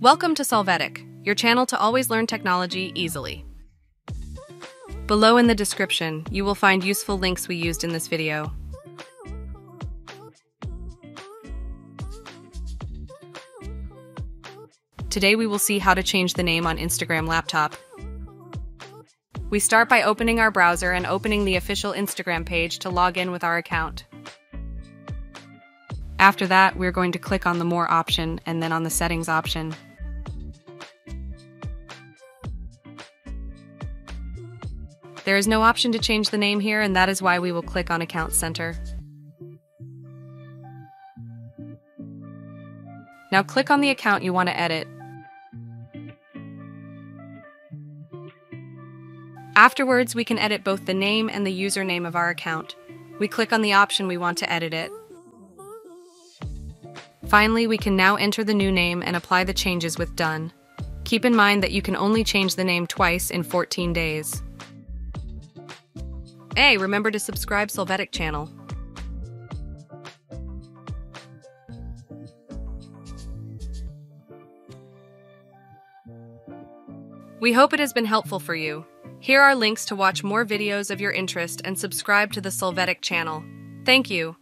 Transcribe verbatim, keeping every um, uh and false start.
Welcome to Solvetic, your channel to always learn technology easily. Below in the description, you will find useful links we used in this video. Today we will see how to change the name on Instagram laptop. We start by opening our browser and opening the official Instagram page to log in with our account. After that, we're going to click on the More option and then on the Settings option. There is no option to change the name here, and that is why we will click on Account Center. Now click on the account you want to edit. Afterwards, we can edit both the name and the username of our account. We click on the option we want to edit it. Finally, we can now enter the new name and apply the changes with Done. Keep in mind that you can only change the name twice in fourteen days. Hey, remember to subscribe Solvetic channel. We hope it has been helpful for you. Here are links to watch more videos of your interest and subscribe to the Solvetic channel. Thank you.